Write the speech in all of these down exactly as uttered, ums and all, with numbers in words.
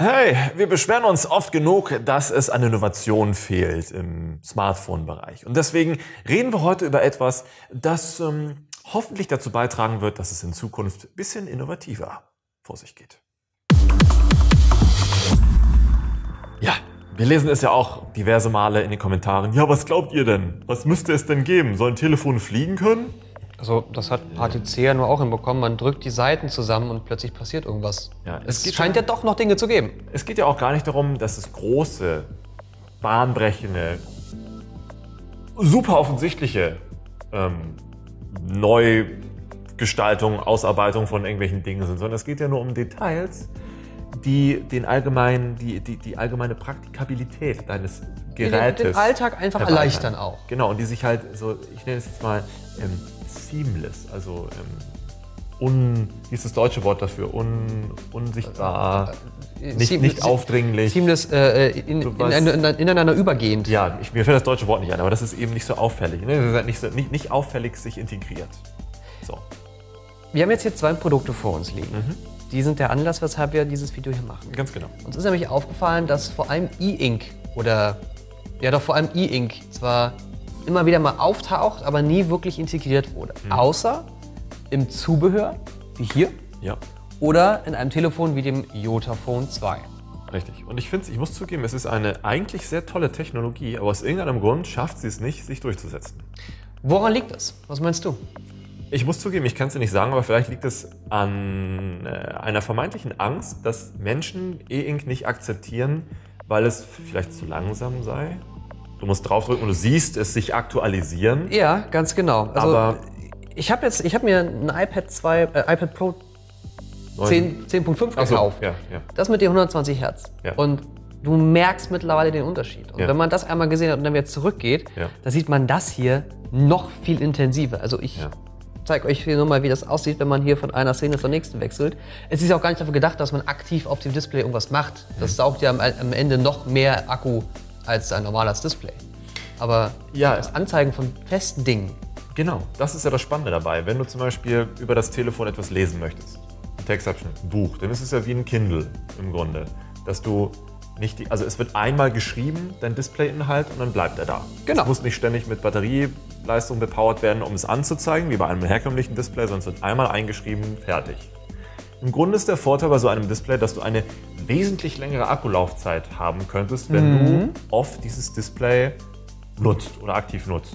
Hey, wir beschweren uns oft genug, dass es an Innovation fehlt im Smartphone-Bereich. Und deswegen reden wir heute über etwas, das ähm, hoffentlich dazu beitragen wird, dass es in Zukunft ein bisschen innovativer vor sich geht. Ja, wir lesen es ja auch diverse Male in den Kommentaren. Ja, was glaubt ihr denn? Was müsste es denn geben? Sollen Telefone fliegen können? Also das hat Party C ja nur auch hinbekommen, man drückt die Seiten zusammen und plötzlich passiert irgendwas. Ja, es es scheint ja doch noch Dinge zu geben. Es geht ja auch gar nicht darum, dass es große, bahnbrechende, super offensichtliche ähm, Neugestaltung, Ausarbeitung von irgendwelchen Dingen sind, sondern es geht ja nur um Details, die, den allgemeinen, die, die, die allgemeine Praktikabilität deines Gerätes. Die den Alltag einfach erleichtern auch. Genau, und die sich halt so, ich nenne es jetzt mal, ähm, seamless, also ähm, un, wie ist das deutsche Wort dafür, un, unsichtbar, äh, äh, nicht, seam, nicht aufdringlich. Seamless, äh, in, so in, in, in, ineinander übergehend. Ja, ich, mir fällt das deutsche Wort nicht ein, aber das ist eben nicht so auffällig. Ne? Das ist halt nicht, so, nicht, nicht auffällig sich integriert. So. Wir haben jetzt hier zwei Produkte vor uns liegen. Mhm. Die sind der Anlass, weshalb wir dieses Video hier machen. Ganz genau. Uns ist nämlich aufgefallen, dass vor allem E-Ink oder, ja doch vor allem E-Ink zwar immer wieder mal auftaucht, aber nie wirklich integriert wurde. Mhm. Außer im Zubehör, wie hier, ja, oder in einem Telefon wie dem YotaPhone zwei. Richtig. Und ich finde, ich muss zugeben, es ist eine eigentlich sehr tolle Technologie, aber aus irgendeinem Grund schafft sie es nicht, sich durchzusetzen. Woran liegt das? Was meinst du? Ich muss zugeben, ich kann es dir nicht sagen, aber vielleicht liegt es an äh, einer vermeintlichen Angst, dass Menschen E-Ink nicht akzeptieren, weil es vielleicht zu langsam sei. Du musst draufdrücken und du siehst es sich aktualisieren. Ja, ganz genau. Also, aber ich habe jetzt, ich habe mir ein iPad Pro zehn Punkt fünf gekauft. So, ja, ja. Das mit den hundertzwanzig Hertz. Ja. Und du merkst mittlerweile den Unterschied. Und ja, wenn man das einmal gesehen hat und dann wieder zurückgeht, ja, dann sieht man das hier noch viel intensiver. Also ich ja. Ich zeige euch hier nur mal, wie das aussieht, wenn man hier von einer Szene zur nächsten wechselt. Es ist ja auch gar nicht dafür gedacht, dass man aktiv auf dem Display irgendwas macht. Das saugt ja am, am Ende noch mehr Akku als ein normales Display. Aber ja, das Anzeigen von festen Dingen. Genau, das ist ja das Spannende dabei. Wenn du zum Beispiel über das Telefon etwas lesen möchtest, ein Textabschnitt, ein Buch, dann ist es ja wie ein Kindle im Grunde. Dass du nicht die, also es wird einmal geschrieben, dein Displayinhalt, und dann bleibt er da. Genau. Es muss nicht ständig mit Batterie Leistung bepowert werden, um es anzuzeigen, wie bei einem herkömmlichen Display, sonst wird einmal eingeschrieben, fertig. Im Grunde ist der Vorteil bei so einem Display, dass du eine wesentlich längere Akkulaufzeit haben könntest, wenn mhm. du oft dieses Display nutzt oder aktiv nutzt.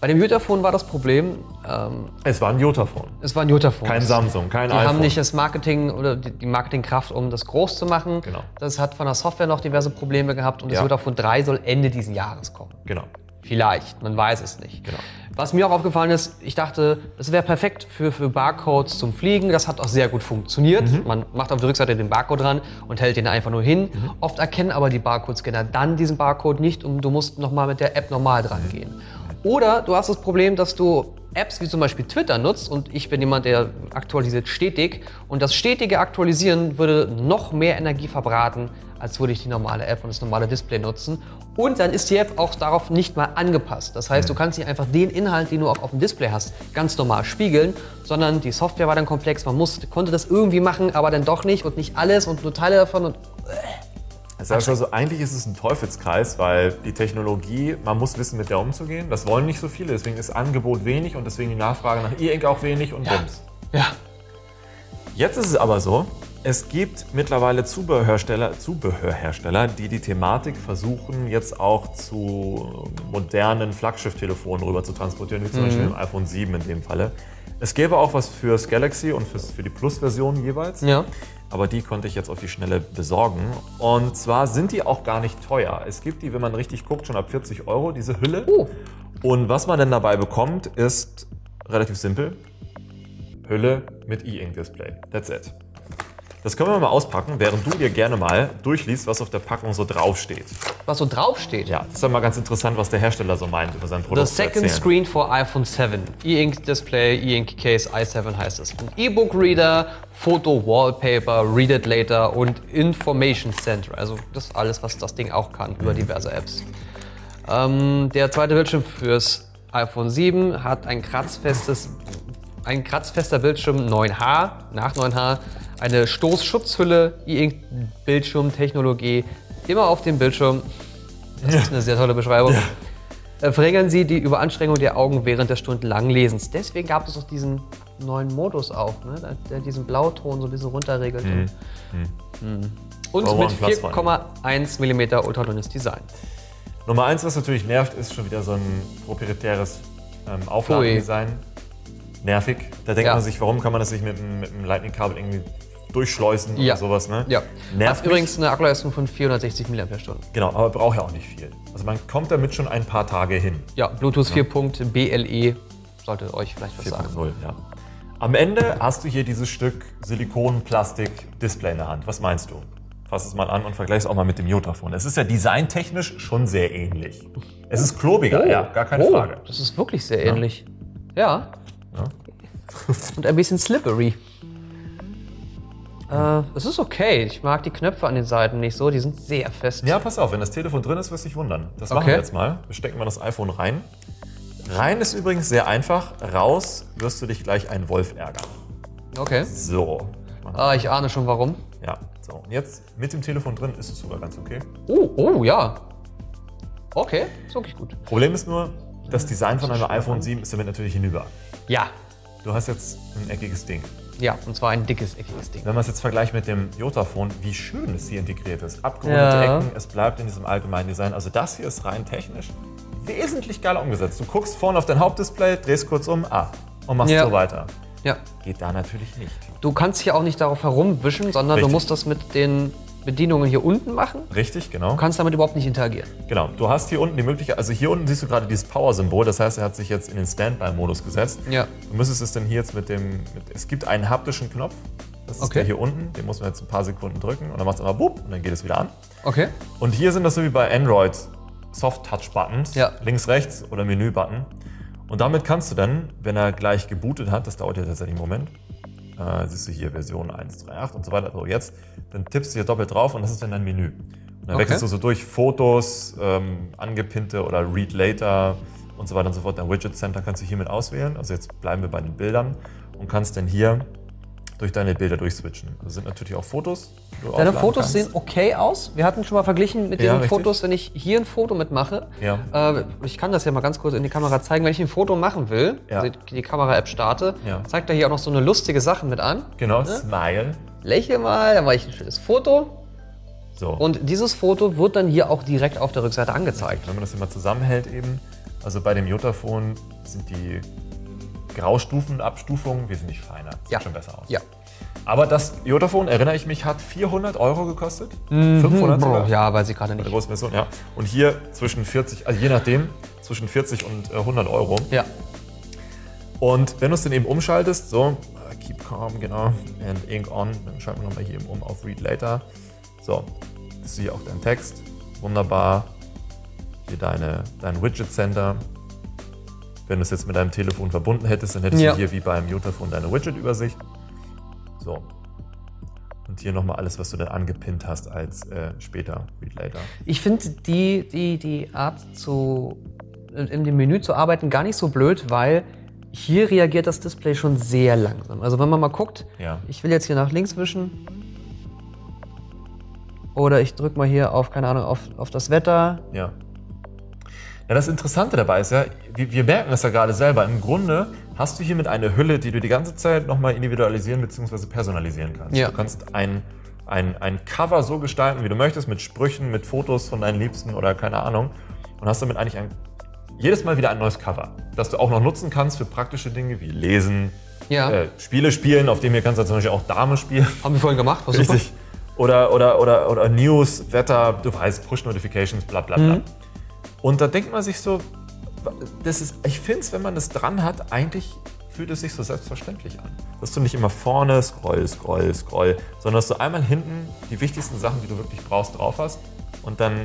Bei dem YotaPhone war das Problem... Ähm, es war ein YotaPhone. Es war ein YotaPhone. Kein Samsung, kein die iPhone. Die haben nicht das Marketing oder die Marketingkraft, um das groß zu machen. Genau. Das hat von der Software noch diverse Probleme gehabt, und das ja. YotaPhone drei soll Ende dieses Jahres kommen. Genau. Vielleicht, man weiß es nicht. Genau. Was mir auch aufgefallen ist, ich dachte, das wäre perfekt für, für Barcodes zum Fliegen. Das hat auch sehr gut funktioniert. Mhm. Man macht auf der Rückseite den Barcode dran und hält den einfach nur hin. Mhm. Oft erkennen aber die Barcode-Scanner dann diesen Barcode nicht, und du musst nochmal mit der App normal dran gehen. Oder du hast das Problem, dass du Apps wie zum Beispiel Twitter nutzt, und ich bin jemand, der aktualisiert stetig, und das stetige Aktualisieren würde noch mehr Energie verbraten, als würde ich die normale App und das normale Display nutzen. Und dann ist die App auch darauf nicht mal angepasst. Das heißt, du kannst nicht einfach den Inhalt, den du auf dem Display hast, ganz normal spiegeln, sondern die Software war dann komplex, man musste, konnte das irgendwie machen, aber dann doch nicht und nicht alles und nur Teile davon und... Das heißt also, eigentlich ist es ein Teufelskreis, weil die Technologie, man muss wissen, mit der umzugehen. Das wollen nicht so viele, deswegen ist Angebot wenig und deswegen die Nachfrage nach E-Ink auch wenig und bums. Ja. Ja. Jetzt ist es aber so, es gibt mittlerweile Zubehörhersteller, Zubehörhersteller, die die Thematik versuchen, jetzt auch zu modernen Flaggschiff-Telefonen rüber zu transportieren, wie zum mhm. Beispiel im iPhone sieben in dem Falle. Es gäbe auch was fürs Galaxy und fürs, für die Plus-Version jeweils. Ja. Aber die konnte ich jetzt auf die Schnelle besorgen. Und zwar sind die auch gar nicht teuer. Es gibt die, wenn man richtig guckt, schon ab vierzig Euro, diese Hülle. Oh. Und was man denn dabei bekommt, ist relativ simpel. Hülle mit E-Ink-Display. That's it. Das können wir mal auspacken, während du dir gerne mal durchliest, was auf der Packung so draufsteht. Was so draufsteht? Ja, das ist ja mal ganz interessant, was der Hersteller so meint über sein Produkt. The second screen for iPhone sieben. E-Ink Display, E-Ink Case, i sieben heißt es. Ein E-Book Reader, Foto Wallpaper, Read It Later und Information Center. Also das alles, was das Ding auch kann, mhm. über diverse Apps. Ähm, der zweite Bildschirm fürs iPhone sieben hat ein kratzfestes, ein kratzfester Bildschirm neun H, nach neun H. eine Stoßschutzhülle, E-Ink-Bildschirmtechnologie, immer auf dem Bildschirm. Das ist eine sehr tolle Beschreibung. Ja. Verringern Sie die Überanstrengung der Augen während des stundenlangen Lesens. Deswegen gab es auch diesen neuen Modus auch, ne? Der diesen Blauton so ein bisschen runterregelt. Mhm. Mhm. Und Brauch mit vier Komma eins Millimeter ultraluminous Design. Nummer eins, was natürlich nervt, ist schon wieder so ein proprietäres ähm, Aufladedesign. Nervig. Da denkt ja. man sich, warum kann man das nicht mit einem Lightning-Kabel irgendwie durchschleusen ja. oder sowas. Ne? Ja. Nervt. Hat übrigens eine Akkuleistung von vierhundertsechzig Milliampere Stunden. Genau, aber braucht ja auch nicht viel. Also man kommt damit schon ein paar Tage hin. Ja, Bluetooth ja. vier Punkt B L E sollte euch vielleicht was sagen. null, ja. Am Ende hast du hier dieses Stück Silikon-Plastik-Display in der Hand. Was meinst du? Fass es mal an und vergleich es auch mal mit dem YotaPhone. Es ist ja designtechnisch schon sehr ähnlich. Es ist klobiger, oh. ja, gar keine oh. Frage. Das ist wirklich sehr ja. ähnlich. Ja. ja. Und ein bisschen slippery. Äh, das ist okay. Ich mag die Knöpfe an den Seiten nicht so. Die sind sehr fest. Ja, pass auf. Wenn das Telefon drin ist, wirst du dich wundern. Das machen okay. wir jetzt mal. Wir stecken mal das iPhone rein. Rein ist übrigens sehr einfach, raus wirst du dich gleich einen Wolf ärgern. Okay. So. Ah, ich ahne schon warum. Ja, so. Und jetzt mit dem Telefon drin ist es sogar ganz okay. Oh, oh, ja. Okay, ist wirklich gut. Problem ist nur, das Design von einem iPhone sieben ist damit natürlich hinüber. Ja. Du hast jetzt ein eckiges Ding. Ja, und zwar ein dickes, eckiges Ding. Wenn man es jetzt vergleicht mit dem YotaPhone, wie schön es hier integriert ist. Abgerundete ja. Ecken, es bleibt in diesem allgemeinen Design. Also das hier ist rein technisch wesentlich geiler umgesetzt. Du guckst vorne auf dein Hauptdisplay, drehst kurz um, ah, und machst ja. so weiter. Ja. Geht da natürlich nicht. Du kannst hier auch nicht darauf herumwischen, sondern Richtig. du musst das mit den Bedienungen hier unten machen. Richtig, genau. Du kannst damit überhaupt nicht interagieren. Genau. Du hast hier unten die Möglichkeit, also hier unten siehst du gerade dieses Power-Symbol, das heißt, er hat sich jetzt in den Standby-Modus gesetzt. Ja. Du müsstest es denn hier jetzt mit dem, mit, es gibt einen haptischen Knopf, das ist okay. der hier unten, den muss man jetzt ein paar Sekunden drücken und dann macht es einmal boop und dann geht es wieder an. Okay. Und hier sind das so wie bei Android Soft-Touch-Buttons, ja. links, rechts oder Menü-Button. Und damit kannst du dann, wenn er gleich gebootet hat, das dauert ja tatsächlich einen Moment, äh, siehst du hier Version eins Punkt drei Punkt acht und so weiter, so jetzt, dann tippst du hier doppelt drauf und das ist dann dein Menü. Und dann okay. wechselst du so durch Fotos, ähm, angepinnte oder Read Later und so weiter und so fort. Dein Widget Center kannst du hiermit auswählen, also jetzt bleiben wir bei den Bildern und kannst dann hier durch deine Bilder durchswitchen. Das sind natürlich auch Fotos. Deine Fotos kannst. sehen okay aus. Wir hatten schon mal verglichen mit ja, den richtig. Fotos, wenn ich hier ein Foto mitmache. Ja. Äh, ich kann das ja mal ganz kurz in die Kamera zeigen. Wenn ich ein Foto machen will, ja. also die Kamera-App starte, ja. zeigt er hier auch noch so eine lustige Sache mit an. Genau, ne? Smile. Lächle mal, dann mache ich ein schönes Foto. So. Und dieses Foto wird dann hier auch direkt auf der Rückseite angezeigt. Wenn man das immer zusammenhält eben, also bei dem YotaPhone sind die Graustufen und Abstufungen wesentlich feiner. Sieht ja. schon besser aus. Ja. Aber das YotaPhone, erinnere ich mich, hat vierhundert Euro gekostet. Mhm. fünfhundert sogar. Ja, weiß ich gerade nicht. Bei der großen Version, ja. Und hier zwischen vierzig, also je nachdem, zwischen vierzig und hundert Euro. Ja. Und wenn du es dann eben umschaltest, so, keep calm, genau, and ink on, dann schalten wir nochmal hier eben um auf Read Later. So, das ist hier auch dein Text. Wunderbar. Hier deine, dein Widget Center. Wenn du es jetzt mit deinem Telefon verbunden hättest, dann hättest ja. du hier wie beim YotaPhone deine Widget-Übersicht. So. Und hier nochmal alles, was du dann angepinnt hast als äh, später, Read Later. Ich finde die, die, die Art, zu, in dem Menü zu arbeiten, gar nicht so blöd, weil hier reagiert das Display schon sehr langsam. Also wenn man mal guckt, ja. ich will jetzt hier nach links wischen. Oder ich drücke mal hier auf, keine Ahnung, auf, auf das Wetter. Ja. Ja, das Interessante dabei ist ja, wir, wir merken das ja gerade selber, im Grunde hast du hiermit eine Hülle, die du die ganze Zeit nochmal individualisieren bzw. personalisieren kannst. Ja. Du kannst ein, ein, ein Cover so gestalten, wie du möchtest, mit Sprüchen, mit Fotos von deinen Liebsten oder keine Ahnung. Und hast damit eigentlich ein, jedes Mal wieder ein neues Cover, das du auch noch nutzen kannst für praktische Dinge wie Lesen, ja. äh, Spiele spielen, auf dem hier kannst du zum Beispiel auch Dame spielen. Haben wir vorhin gemacht, was super. Richtig. Oder, oder, oder, oder News, Wetter, du weißt, Push-Notifications, bla bla bla. Mhm. Und da denkt man sich so, das ist, ich finde es, wenn man das dran hat, eigentlich fühlt es sich so selbstverständlich an. Dass du nicht immer vorne scroll, scroll, scroll, sondern dass du einmal hinten die wichtigsten Sachen, die du wirklich brauchst, drauf hast und dann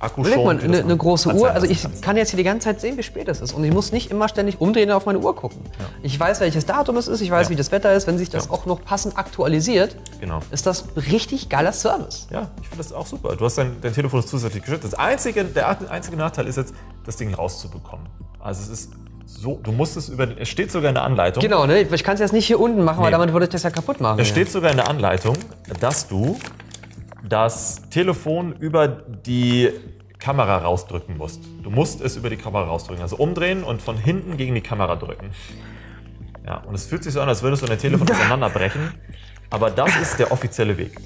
Akku schon. Mal, eine, eine große Uhr, also ich kann jetzt hier die ganze Zeit sehen, wie spät es ist und ich muss nicht immer ständig umdrehen und auf meine Uhr gucken. Ja. Ich weiß, welches Datum es ist, ich weiß, ja. wie das Wetter ist, wenn sich das ja. auch noch passend aktualisiert, genau. ist das ein richtig geiler Service. Ja, ich finde das auch super. Du hast dein, dein Telefon ist zusätzlich geschützt. Das einzige, der einzige Nachteil ist jetzt, das Ding rauszubekommen. Also es ist So, du musst es über... Es steht sogar in der Anleitung. Genau, ne? Ich kann es jetzt nicht hier unten machen, nee, weil damit würde ich das ja kaputt machen. Es steht sogar in der Anleitung, dass du das Telefon über die Kamera rausdrücken musst. Du musst es über die Kamera rausdrücken. Also umdrehen und von hinten gegen die Kamera drücken. Ja, und es fühlt sich so an, als würdest du dein Telefon auseinanderbrechen. Aber das ist der offizielle Weg.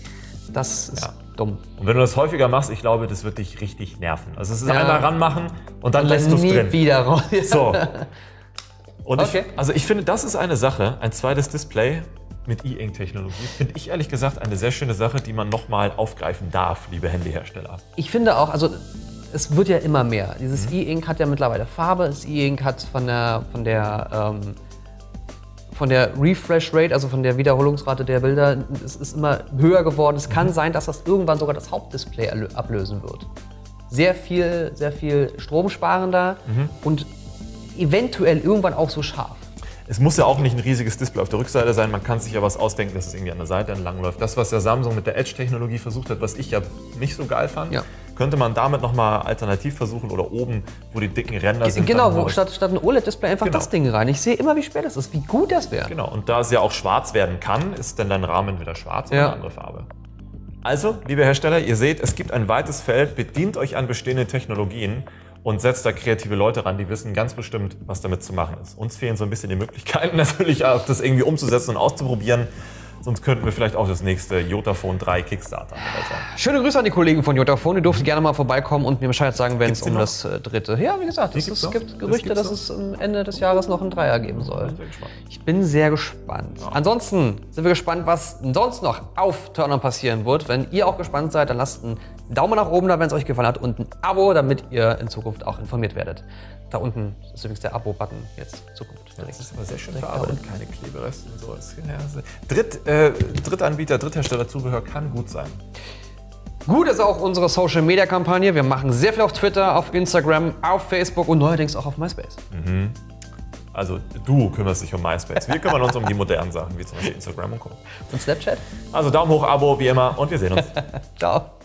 Das ist ja dumm. Und wenn du das häufiger machst, ich glaube, das wird dich richtig nerven. Also es ist ja einmal ranmachen und dann, und dann lässt du es drin. Wieder raus. So. Und okay, ich, also ich finde, das ist eine Sache, ein zweites Display mit E-Ink-Technologie, finde ich ehrlich gesagt eine sehr schöne Sache, die man nochmal aufgreifen darf, liebe Handyhersteller. Ich finde auch, also es wird ja immer mehr. Dieses mhm. E-Ink hat ja mittlerweile Farbe, das E-Ink hat von der, von der ähm, von der Refresh-Rate, also von der Wiederholungsrate der Bilder, es ist immer höher geworden. Es kann sein, dass das irgendwann sogar das Hauptdisplay ablösen wird. Sehr viel, sehr viel stromsparender mhm. und eventuell irgendwann auch so scharf. Es muss ja auch nicht ein riesiges Display auf der Rückseite sein, man kann sich ja was ausdenken, dass es irgendwie an der Seite entlang läuft. Das, was ja Samsung mit der Edge-Technologie versucht hat, was ich ja nicht so geil fand, ja, könnte man damit nochmal alternativ versuchen oder oben, wo die dicken Ränder sind. Genau, wo statt, statt ein O L E D-Display einfach genau das Ding rein. Ich sehe immer, wie schwer das ist, wie gut das wäre. Genau, und da es ja auch schwarz werden kann, ist dann dein Rahmen wieder schwarz ja. oder eine andere Farbe. Also, liebe Hersteller, ihr seht, es gibt ein weites Feld, bedient euch an bestehenden Technologien und setzt da kreative Leute ran, die wissen ganz bestimmt, was damit zu machen ist. Uns fehlen so ein bisschen die Möglichkeiten natürlich, auch das irgendwie umzusetzen und auszuprobieren. Sonst könnten wir vielleicht auch das nächste YotaPhone drei Kickstarter oder so. Schöne Grüße an die Kollegen von YotaPhone. Ihr dürft gerne mal vorbeikommen und mir Bescheid sagen, wenn es um noch? das dritte... Ja, wie gesagt, es gibt Gerüchte, das dass es am Ende des Jahres noch ein Dreier geben soll. Ich bin sehr gespannt. Ja. Ansonsten sind wir gespannt, was sonst noch auf Turn-On passieren wird. Wenn ihr auch gespannt seid, dann lasst einen Daumen nach oben da, wenn es euch gefallen hat, und ein Abo, damit ihr in Zukunft auch informiert werdet. Da unten ist übrigens der Abo-Button jetzt Zukunft. Das ist aber sehr schön verarbeitet, keine Klebereste und so. Dritt, äh, Drittanbieter, Dritthersteller-Zubehör kann gut sein. Gut ist auch unsere Social-Media-Kampagne. Wir machen sehr viel auf Twitter, auf Instagram, auf Facebook und neuerdings auch auf MySpace. Mhm. Also du kümmerst dich um MySpace. Wir kümmern uns um die modernen Sachen, wie zum Beispiel Instagram und Co. Und Snapchat. Also Daumen hoch, Abo, wie immer, und wir sehen uns. Ciao.